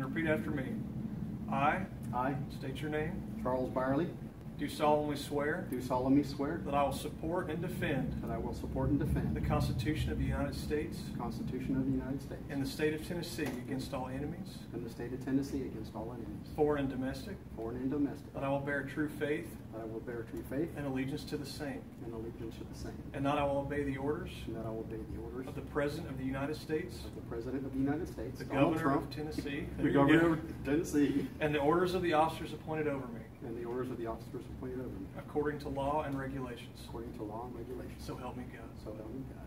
and repeat after me. I state your name. Charles Byerly. Do solemnly swear. Do solemnly swear. That I will support and defend. That I will support and defend. The Constitution of the United States. The Constitution of the United States. And the state of Tennessee against all enemies. And the state of Tennessee against all enemies. Foreign and domestic. Foreign and domestic. That I will bear true faith. That I will bear true faith. And allegiance to the same. And allegiance to the same. And that I will obey the orders. And that I will obey the orders. Of the President of the United States. Of the President of the United States. The Governor of Tennessee. The Governor of Tennessee. And the orders of the officers appointed over me. And the orders of the officers appointed over me. According to law and regulations. According to law and regulations. So help me God. So help me God.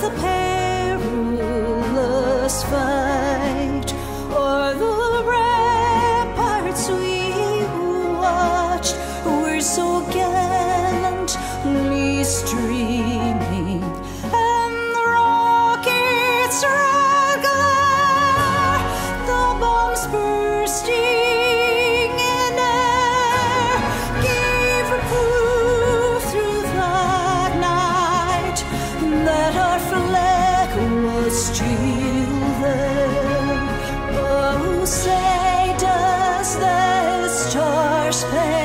the perilous fight o'er the so gallantly streaming, and the rockets' roar, the bombs bursting in air, gave proof through that night that our flag was still there. Oh, say, does the star span